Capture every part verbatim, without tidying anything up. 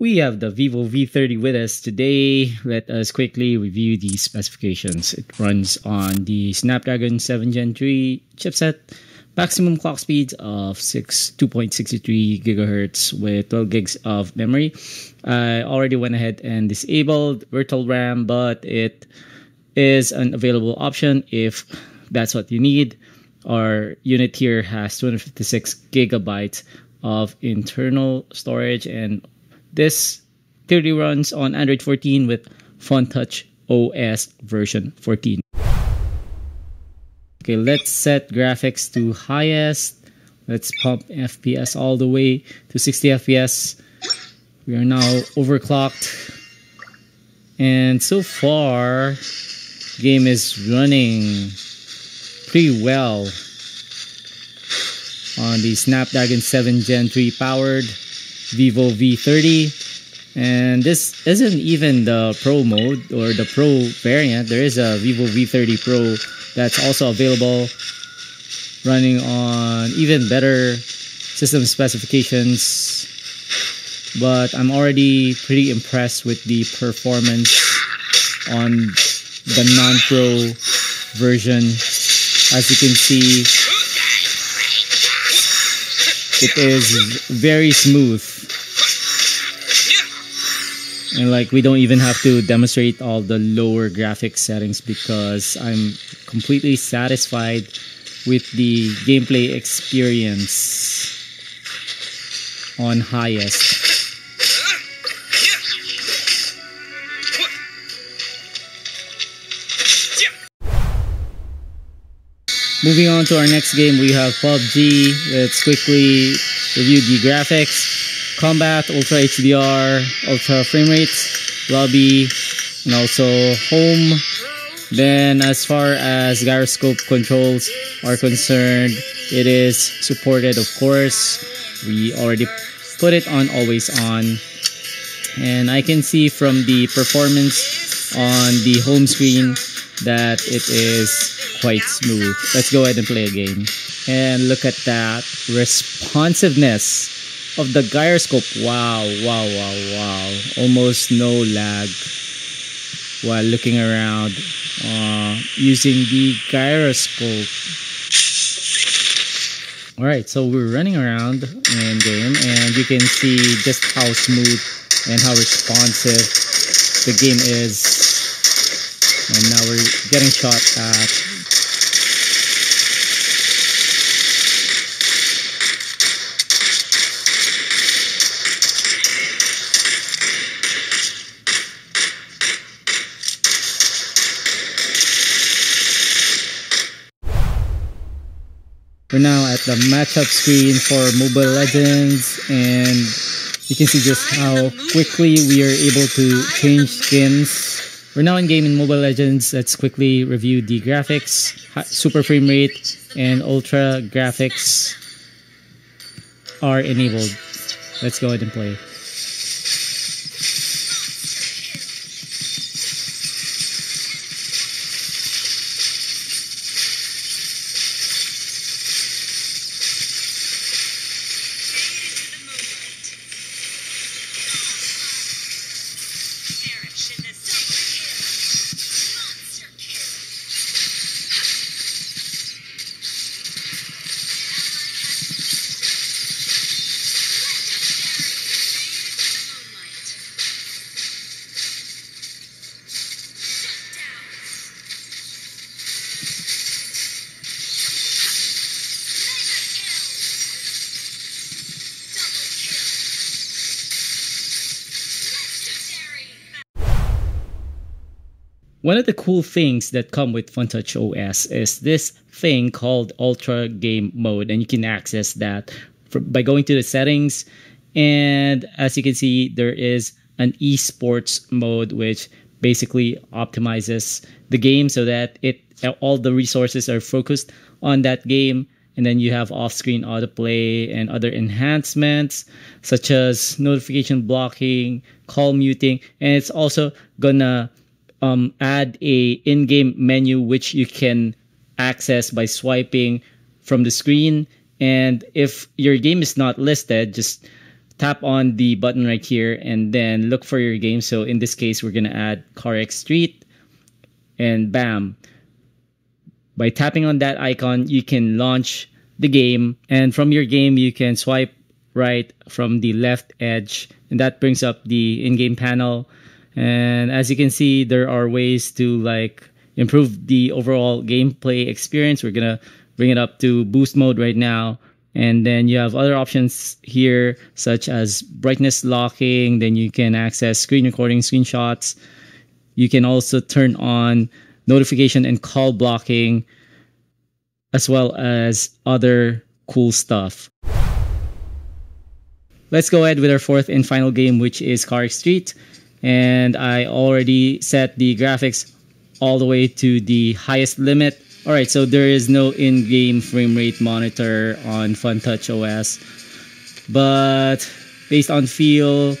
We have the Vivo V thirty with us today. Let us quickly review the specifications. It runs on the Snapdragon seven gen three chipset, maximum clock speeds of two point six three gigahertz with twelve gigs of memory. I already went ahead and disabled virtual RAM, but it is an available option if that's what you need. Our unit here has two hundred fifty-six gigabytes of internal storage, and this theory runs on Android fourteen with Funtouch O S version fourteen. Okay, let's set graphics to highest. Let's pump F P S all the way to sixty F P S. We are now overclocked. And so far, game is running pretty well on the Snapdragon seven gen three powered Vivo V thirty, and this isn't even the Pro mode or the Pro variant. There is a Vivo V thirty Pro that's also available, running on even better system specifications, but I'm already pretty impressed with the performance on the non-Pro version. As you can see, it is very smooth, and like we don't even have to demonstrate all the lower graphics settings because I'm completely satisfied with the gameplay experience on highest. Moving on to our next game, we have P U B G. Let's quickly review the graphics. Combat, Ultra H D R, Ultra Frame Rates, Lobby, and also Home. Then as far as gyroscope controls are concerned, it is supported, of course. We already put it on Always On. And I can see from the performance on the home screen that it is quite smooth. Let's go ahead and play a game. And look at that responsiveness of the gyroscope. Wow, wow, wow, wow. Almost no lag while looking around uh, using the gyroscope. Alright, so we're running around in game, and you can see just how smooth and how responsive the game is. And now we're getting shot at. We're now at the matchup screen for Mobile Legends, and you can see just how quickly we are able to change skins. We're now in game in Mobile Legends. Let's quickly review the graphics, super frame rate, and ultra graphics are enabled. Let's go ahead and play. One of the cool things that come with Funtouch O S is this thing called Ultra Game Mode, and you can access that for, by going to the settings. And as you can see, there is an esports mode, which basically optimizes the game so that it all the resources are focused on that game. And then you have off-screen autoplay and other enhancements such as notification blocking, call muting, and it's also gonna Um, add a in-game menu which you can access by swiping from the screen. And if your game is not listed, just tap on the button right here and then look for your game. So in this case, we're going to add CarX Street, and bam, by tapping on that icon, you can launch the game, and from your game, you can swipe right from the left edge, and that brings up the in-game panel. And as you can see, there are ways to like improve the overall gameplay experience. We're going to bring it up to boost mode right now. And then you have other options here, such as brightness locking. Then you can access screen recording, screenshots. You can also turn on notification and call blocking, as well as other cool stuff. Let's go ahead with our fourth and final game, which is CarX Street. And I already set the graphics all the way to the highest limit. All right, so there is no in-game frame rate monitor on Funtouch O S, but based on feel,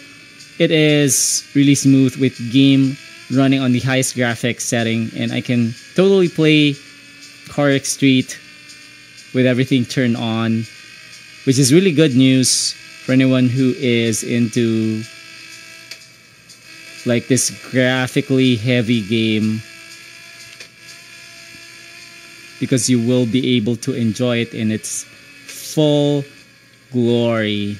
it is really smooth with game running on the highest graphics setting, and I can totally play CarX Street with everything turned on, which is really good news for anyone who is into like this graphically heavy game, because you will be able to enjoy it in its full glory.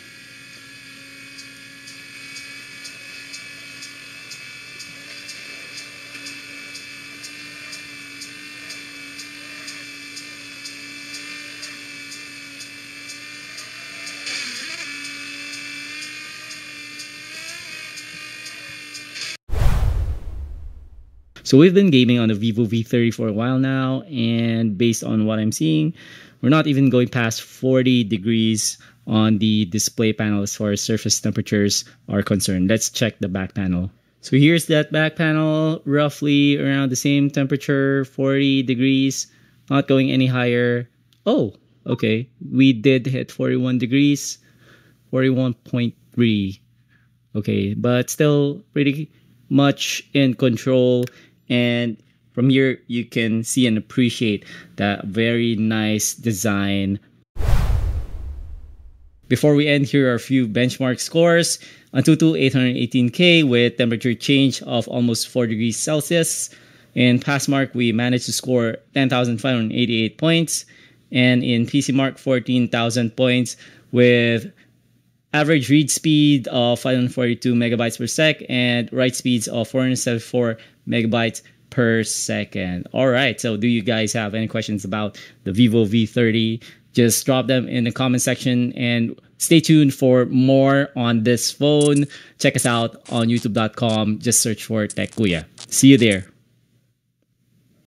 So we've been gaming on a Vivo V thirty for a while now, and based on what I'm seeing, we're not even going past forty degrees on the display panel as far as surface temperatures are concerned. Let's check the back panel. So here's that back panel, roughly around the same temperature, forty degrees, not going any higher. Oh, okay. We did hit forty-one degrees, forty-one point three. Okay, but still pretty much in control. And from here, you can see and appreciate that very nice design. Before we end, here are a few benchmark scores. AnTuTu eight hundred eighteen K with temperature change of almost four degrees Celsius. In Passmark, we managed to score ten thousand five hundred eighty-eight points. And in PCMark, fourteen thousand points with average read speed of five hundred forty-two megabytes per sec and write speeds of four hundred seventy-four megabytes per second. All right, so do you guys have any questions about the Vivo V thirty? Just drop them in the comment section and stay tuned for more on this phone. Check us out on youtube dot com. Just search for TechKuya. See you there.